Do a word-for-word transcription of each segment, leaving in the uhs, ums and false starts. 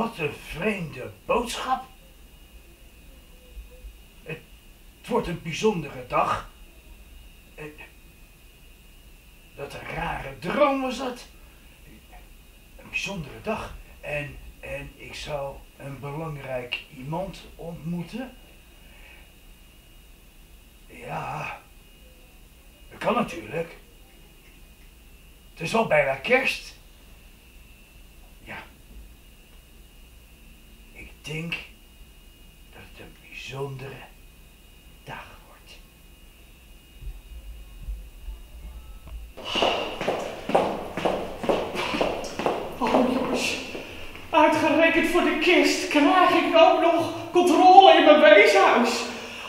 Wat een vreemde boodschap. Het wordt een bijzondere dag. Dat een rare droom was dat. Een bijzondere dag. En, en ik zou een belangrijk iemand ontmoeten. Ja, dat kan natuurlijk. Het is al bijna kerst. Ja. Ik denk dat het een bijzondere dag wordt. Oh jongens, uitgerekend voor de kerst krijg ik ook nog controle in mijn weeshuis.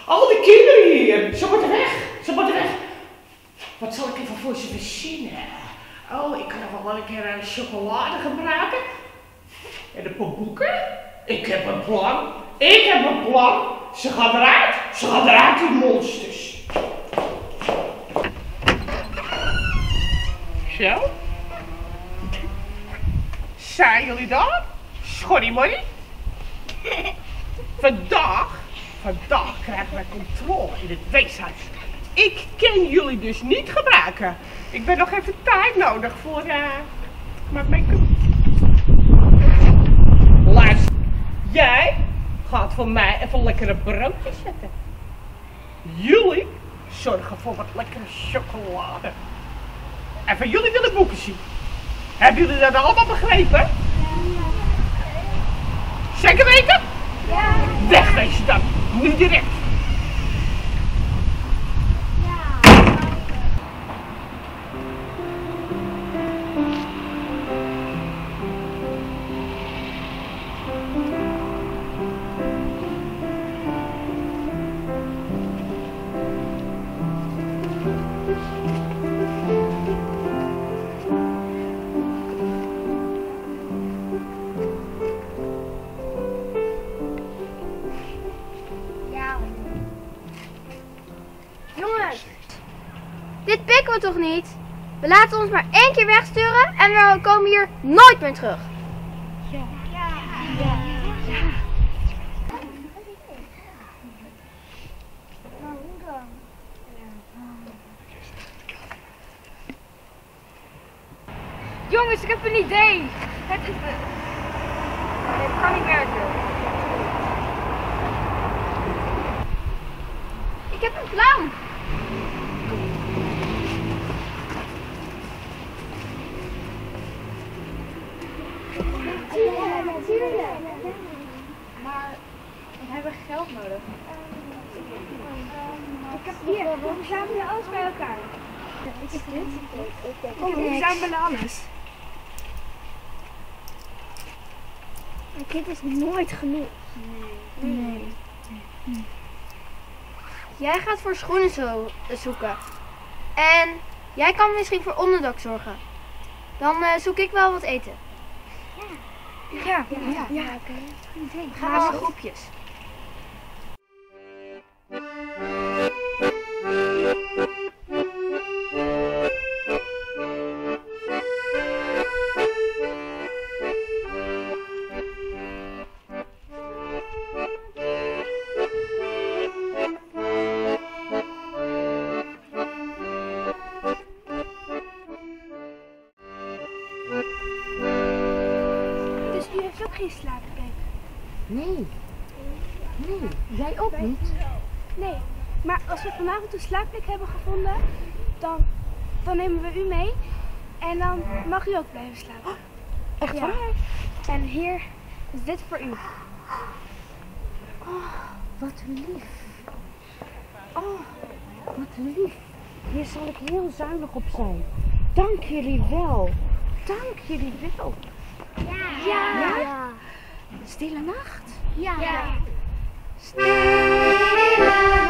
Al die kinderen hier, ze moeten weg, ze moeten weg. Wat zal ik even voor ze verzinnen? Oh, ik kan nog wel een keer uh, chocolade gebruiken. En een paar boeken. Ik heb een plan, ik heb een plan. Ze gaat eruit, ze gaat eruit die monsters. Zo. Zijn jullie daar? Schorrimorrie. Vandaag. Vandaag krijgen wij controle in het weeshuis. Ik ken jullie dus niet gebruiken. Ik ben nog even tijd nodig voor uh, mijn make-up. Luister, jij gaat voor mij even lekkere broodjes zetten. Jullie zorgen voor wat lekkere chocolade. En van jullie willen boeken zien. Hebben jullie dat allemaal begrepen? Zeker weten? Ja. Wegwezen dan, nu direct. Ja. Dit pikken we toch niet? We laten ons maar één keer wegsturen en we komen hier nooit meer terug. Ja. Ja. Ja. Ja. Jongens, ik heb een idee. Het is... Het kan niet werken. Ik heb een plan. Ja, natuurlijk. Maar we hebben geld nodig. Ik heb hier, we verzamelen alles bij elkaar. Wat is dit? Kom, we verzamelen alles. Maar dit is nooit genoeg. Nee. Nee. Nee. Jij gaat voor schoenen zo zoeken. En jij kan misschien voor onderdak zorgen. Dan uh, zoek ik wel wat eten. Ja. Ja, ja, ja, ja, ja, oké. Okay. We gaan in groepjes. Geen slaapplek. Nee. Nee, jij ook niet? Nee, maar als we vanavond een slaapplek hebben gevonden, dan, dan nemen we u mee en dan mag u ook blijven slapen. Oh, echt waar? Ja. En hier is dit voor u. Oh, wat lief. Oh, wat lief. Hier zal ik heel zuinig op zijn. Dank jullie wel. Dank jullie wel. Ja. Ja. Ja. Stille nacht. Ja. Ja. Stille nacht.